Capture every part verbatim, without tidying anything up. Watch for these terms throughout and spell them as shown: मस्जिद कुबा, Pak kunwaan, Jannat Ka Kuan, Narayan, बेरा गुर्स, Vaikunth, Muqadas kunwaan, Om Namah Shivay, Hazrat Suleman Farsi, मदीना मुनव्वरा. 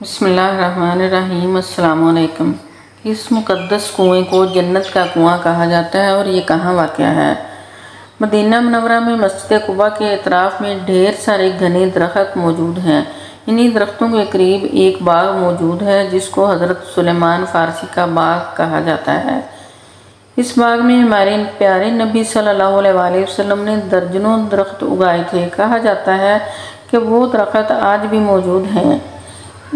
बिस्मिल्लाहिर्रहमानिर्रहीम। अस्सलामुअलैकुम। इस मुक़द्दस कुएँ को जन्नत का कुआँ कहा जाता है और ये कहाँ वाक़या है? मदीना मुनव्वरा में मस्जिद कुबा के अतराफ़ में ढेर सारे घने दरख्त मौजूद हैं। इन्हीं दरख्तों के करीब एक बाग मौजूद है जिसको हज़रत सुलेमान फ़ारसी का बाग कहा जाता है। इस बाग में हमारे प्यारे नबी सल्लल्लाहु अलैहि वसल्लम ने दर्जनों दरख्त उगाए थे। कहा जाता है कि वो दरख्त आज भी मौजूद हैं।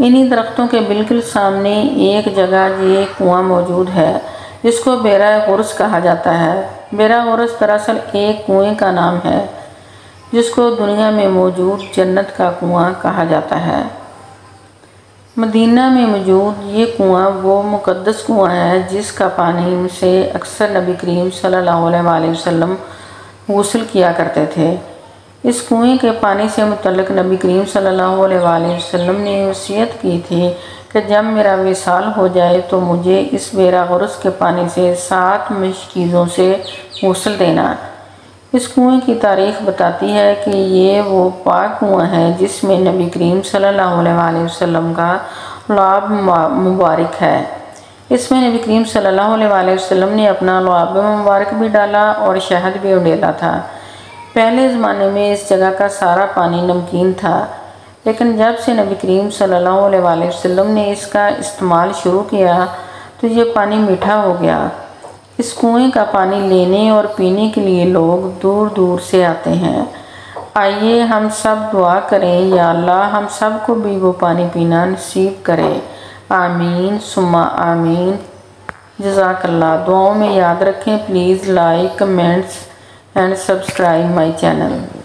इन्हीं दरख्तों के बिल्कुल सामने एक जगह ये कुआं मौजूद है जिसको बेरा गुर्स कहा जाता है। बेरा गुर्स दरअसल एक कुएं का नाम है जिसको दुनिया में मौजूद जन्नत का कुआं कहा जाता है। मदीना में मौजूद ये कुआं वो मुक़द्दस कुआं है जिसका पानी से अक्सर नबी करीम सल्लल्लाहु अलैहि वसल्लम गुस्ल किया करते थे। इस कुएँ के पानी से मुतल्लिक़ नबी करीम सल्लल्लाहु अलैहि वसल्लम ने वसीयत की थी कि जब मेरा विसाल हो जाए तो मुझे इस बेरा गुर्स के पानी से सात मशकीज़ों से गुस्ल देना। इस कुएँ की तारीख़ बताती है कि ये वो पाक कुआँ है जिसमें नबी करीम सल्लल्लाहु अलैहि वसल्लम का लुआब मुबारक है। इसमें नबी करीम सल्लल्लाहु अलैहि वसल्लम ने अपना लुआब मुबारक भी डाला और शहद भी उंडेला था। पहले ज़माने में इस जगह का सारा पानी नमकीन था, लेकिन जब से नबी करीम सल्लल्लाहु अलैहि वसल्लम ने इसका इस्तेमाल शुरू किया तो ये पानी मीठा हो गया। इस कुएँ का पानी लेने और पीने के लिए लोग दूर दूर से आते हैं। आइए हम सब दुआ करें, या अल्लाह हम सब को भी वो पानी पीना नसीब करे। आमीन सुम्मा आमीन। जज़ाकल्लाह। दुआओं में याद रखें। Please like comments and subscribe my channel।